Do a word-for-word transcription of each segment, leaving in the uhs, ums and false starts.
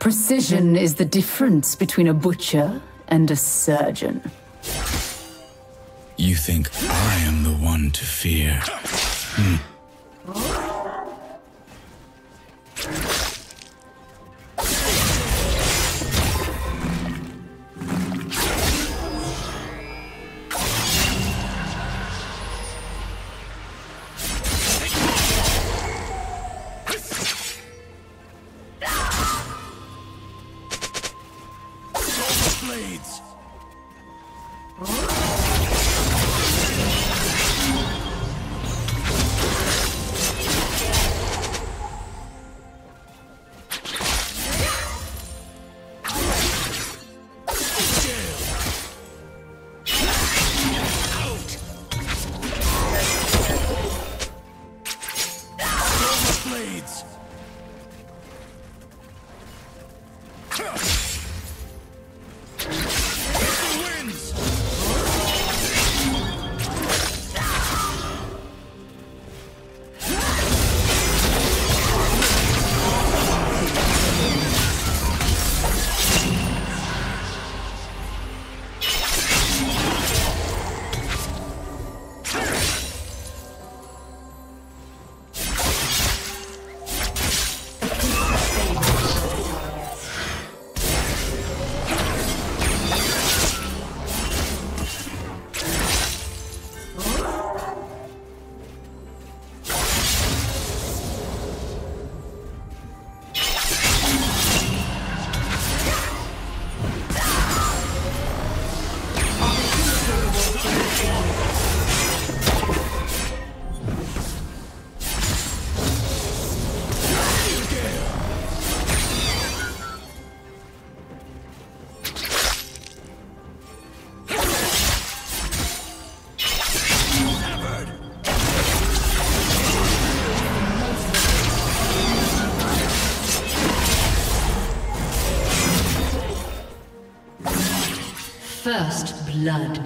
Precision is the difference between a butcher and a surgeon. You think I am the one to fear? Hmm. First blood.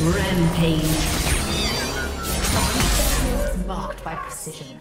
Rampage. Marked by precision.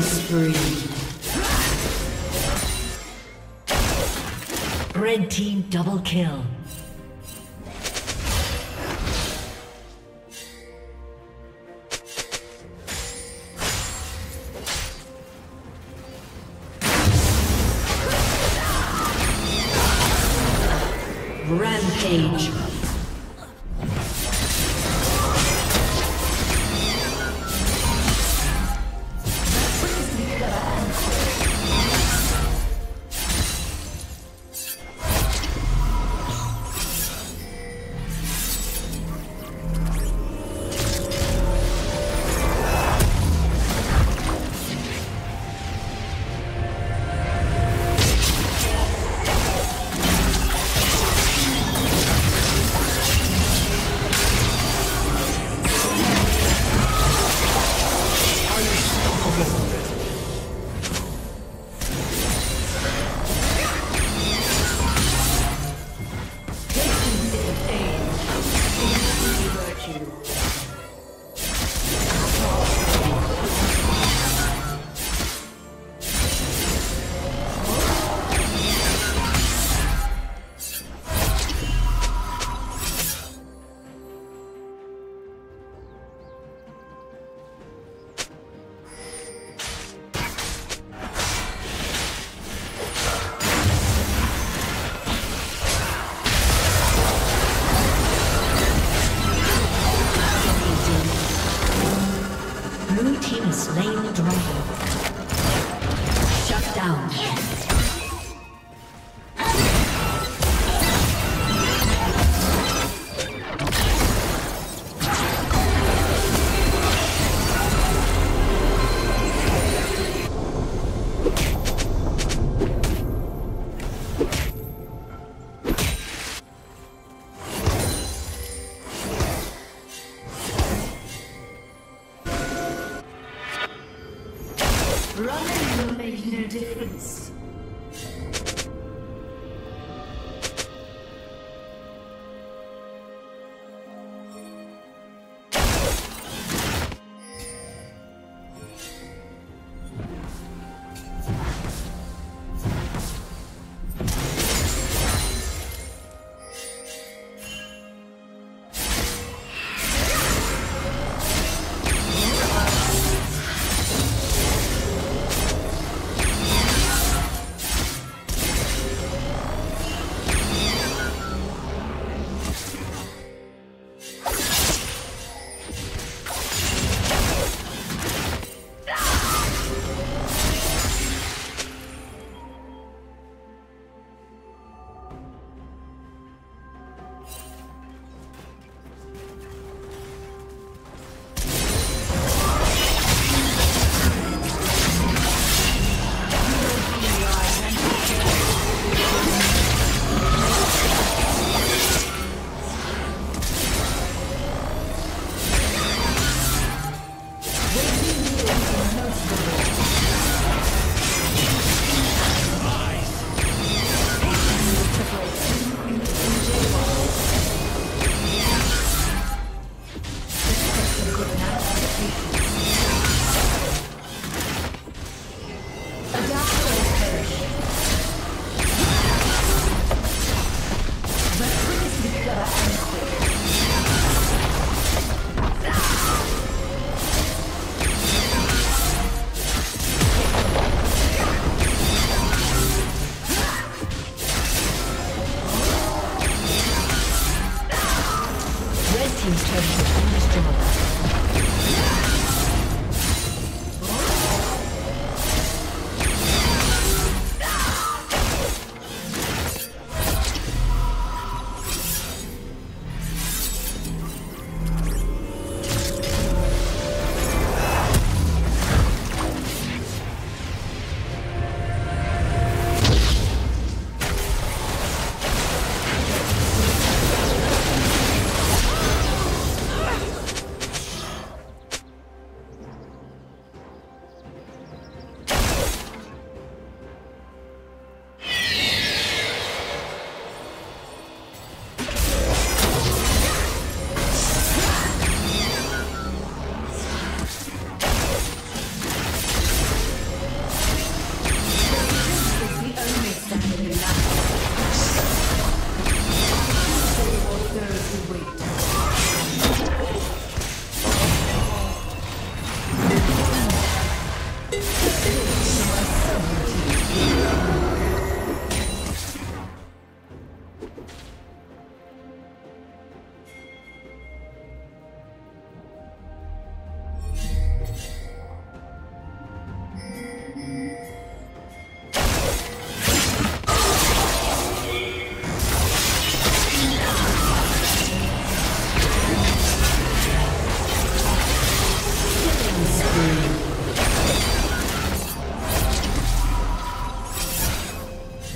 Spree. Red team double kill. Rampage.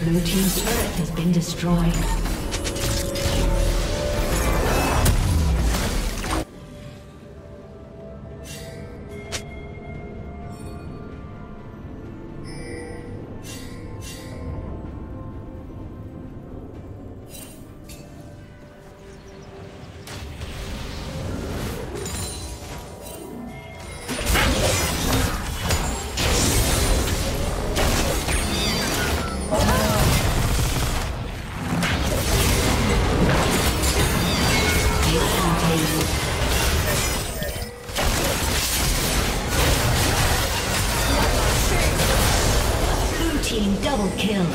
Blue team's turret has been destroyed. Double kill.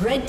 Red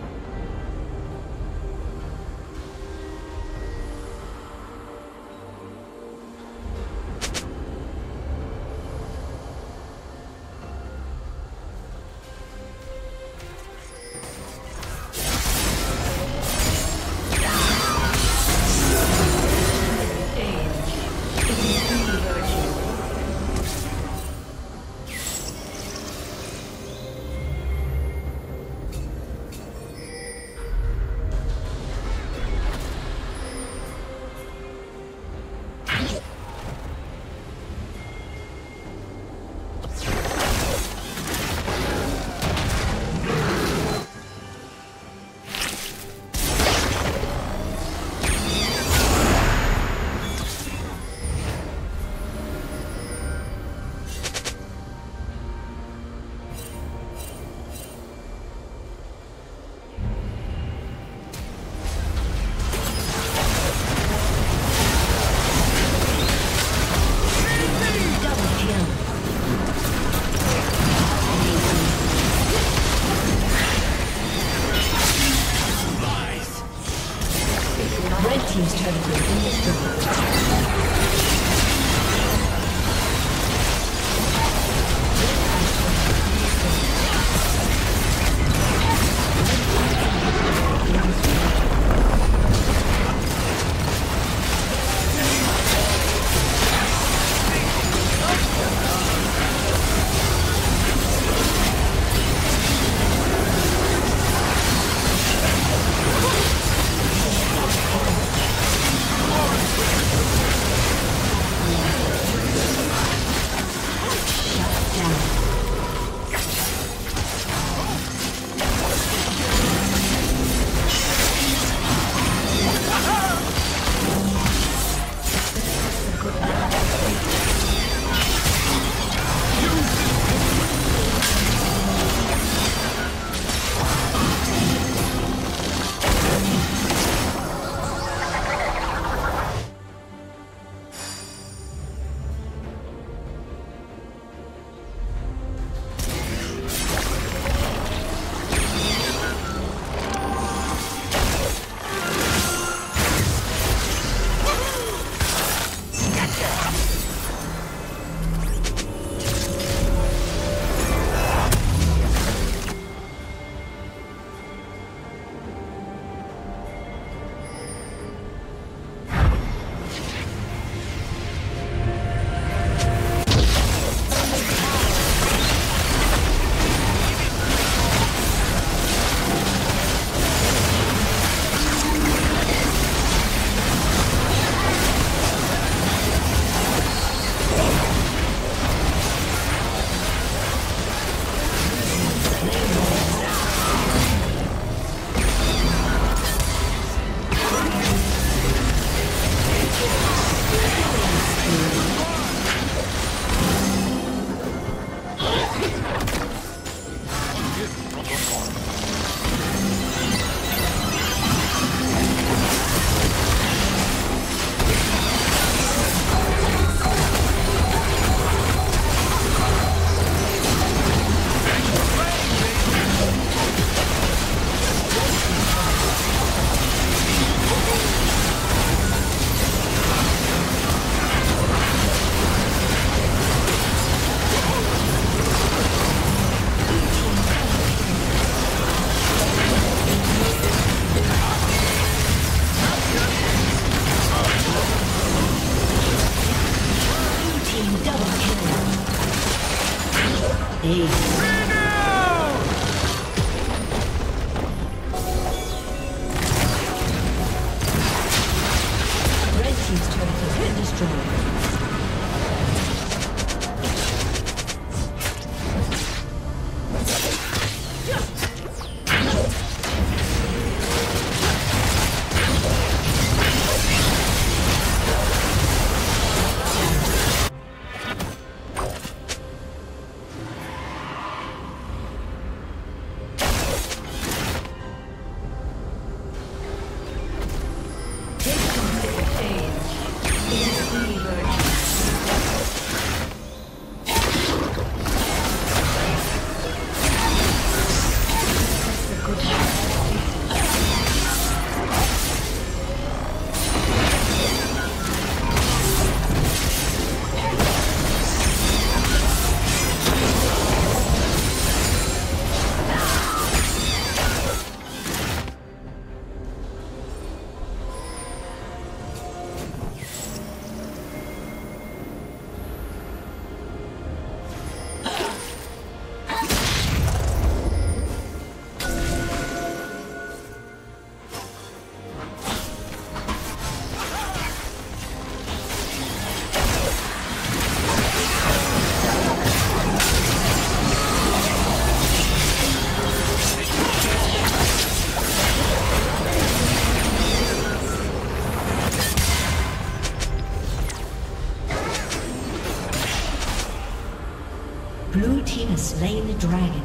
slain the dragon.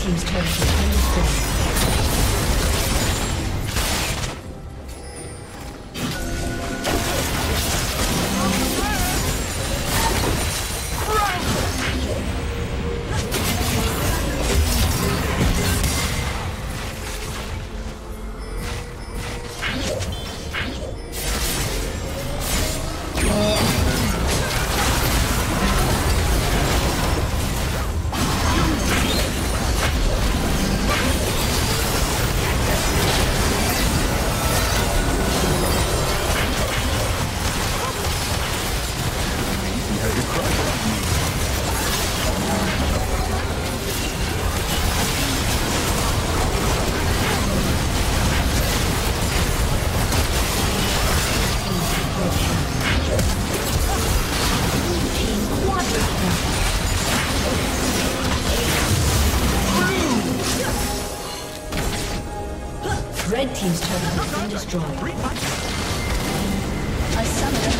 Team's turret has been destroyed. Team's turret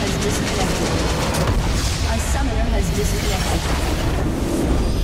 has been destroyed. A summoner has disconnected. A summoner has disconnected.